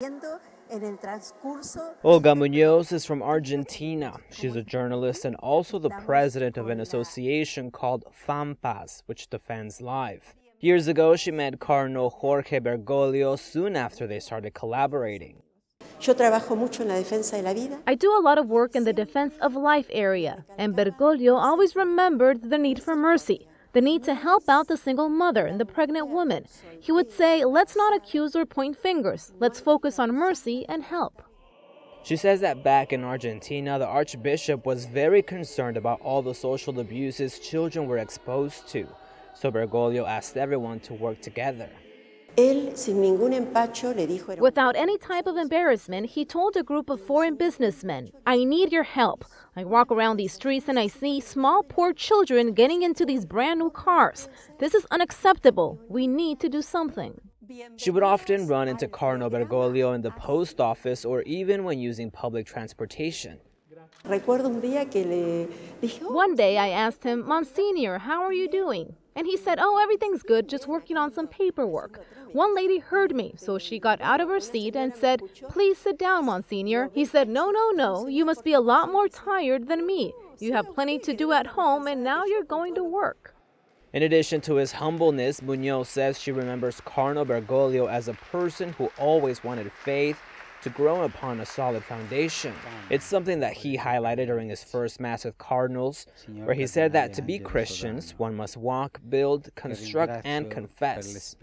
Olga Muñoz is from Argentina. She's a journalist and also the president of an association called FAMPAZ, which defends life. Years ago, she met Cardinal Jorge Bergoglio soon after they started collaborating. I do a lot of work in the defense of life area, and Bergoglio always remembered the need for mercy, the need to help out the single mother and the pregnant woman. He would say, let's not accuse or point fingers, let's focus on mercy and help. She says that back in Argentina, the Archbishop was very concerned about all the social abuses children were exposed to, so Bergoglio asked everyone to work together. Without any type of embarrassment, he told a group of foreign businessmen, I need your help. I walk around these streets and I see small poor children getting into these brand new cars. This is unacceptable. We need to do something. She would often run into Cardinal Bergoglio in the post office or even when using public transportation. One day I asked him, Monsignor, how are you doing? And he said, oh, everything's good, just working on some paperwork. One lady heard me, so she got out of her seat and said, please sit down, Monsignor. He said, no, no, no, you must be a lot more tired than me. You have plenty to do at home, and now you're going to work. In addition to his humbleness, Muñoz says she remembers Cardinal Bergoglio as a person who always wanted faith to grow upon a solid foundation. It's something that he highlighted during his first Mass with cardinals, where he said that to be Christians, one must walk, build, construct, and confess.